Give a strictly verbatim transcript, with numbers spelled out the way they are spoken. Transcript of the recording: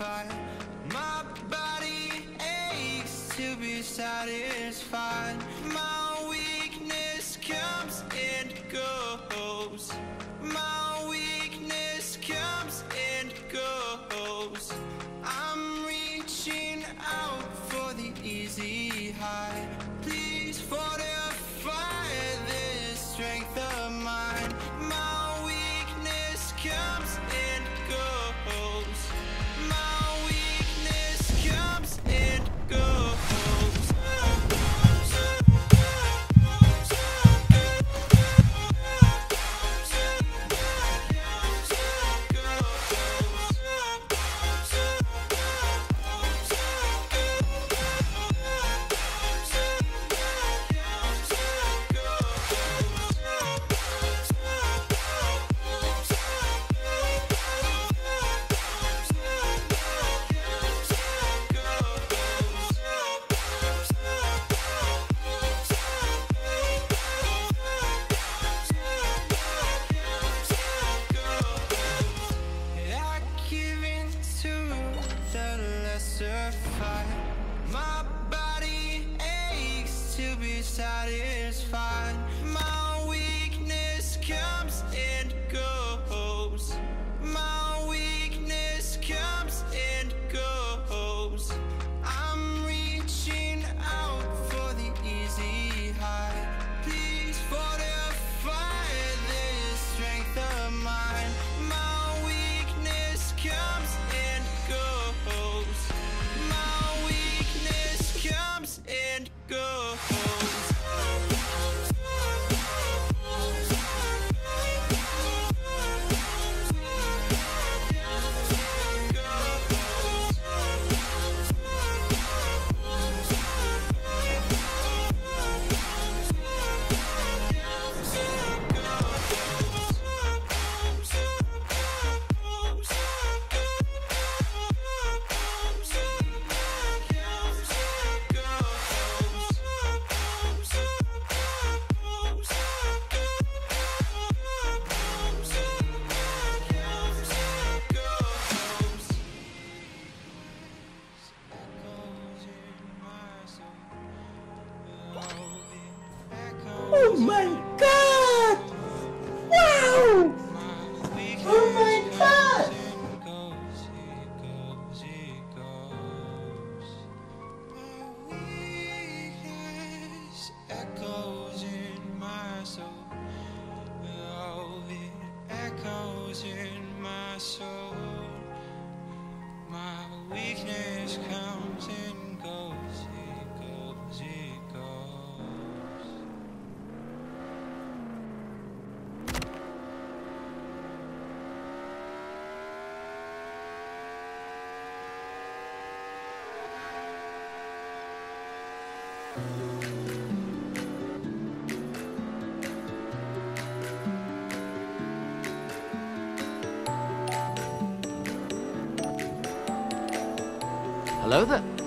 fight. My body aches to be satisfied. My weakness comes and goes. My weakness comes and goes. I'm reaching out for the easy high. Please fortify this strength of mine. My weakness comes and goes. My weakness comes and goes. My body aches to be satisfied. My weakness comes and goes. My weakness comes and goes. I'm reaching out for the easy high. Please fortify this strength of mine. My weakness comes and goes. My weakness comes and goes. Oh my God! Wow! Oh my God! My weakness echoes in my soul. Oh, it echoes in my soul. My weakness comes and goes. Hello there.